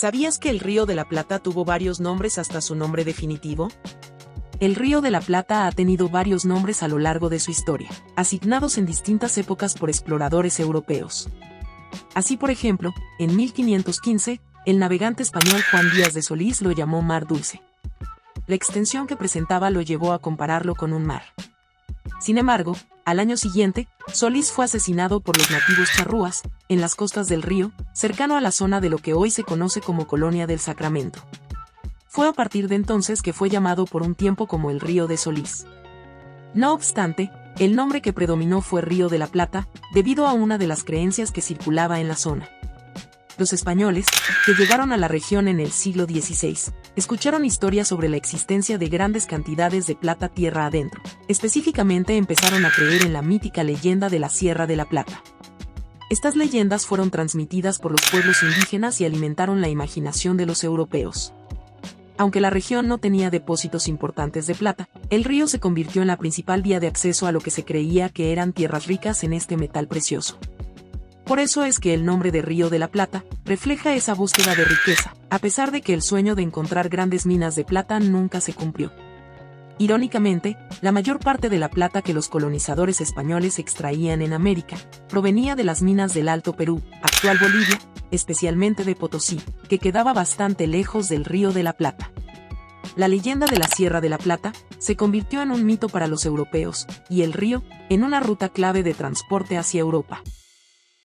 ¿Sabías que el Río de la Plata tuvo varios nombres hasta su nombre definitivo? El Río de la Plata ha tenido varios nombres a lo largo de su historia, asignados en distintas épocas por exploradores europeos. Así, por ejemplo, en 1515, el navegante español Juan Díaz de Solís lo llamó Mar Dulce. La extensión que presentaba lo llevó a compararlo con un mar. Sin embargo, al año siguiente, Solís fue asesinado por los nativos charrúas, en las costas del río, cercano a la zona de lo que hoy se conoce como Colonia del Sacramento. Fue a partir de entonces que fue llamado por un tiempo como el Río de Solís. No obstante, el nombre que predominó fue Río de la Plata, debido a una de las creencias que circulaba en la zona. Los españoles, que llegaron a la región en el siglo XVI, escucharon historias sobre la existencia de grandes cantidades de plata tierra adentro. Específicamente empezaron a creer en la mítica leyenda de la Sierra de la Plata. Estas leyendas fueron transmitidas por los pueblos indígenas y alimentaron la imaginación de los europeos. Aunque la región no tenía depósitos importantes de plata, el río se convirtió en la principal vía de acceso a lo que se creía que eran tierras ricas en este metal precioso. Por eso es que el nombre de Río de la Plata refleja esa búsqueda de riqueza, a pesar de que el sueño de encontrar grandes minas de plata nunca se cumplió. Irónicamente, la mayor parte de la plata que los colonizadores españoles extraían en América provenía de las minas del Alto Perú, actual Bolivia, especialmente de Potosí, que quedaba bastante lejos del Río de la Plata. La leyenda de la Sierra de la Plata se convirtió en un mito para los europeos, y el río, en una ruta clave de transporte hacia Europa.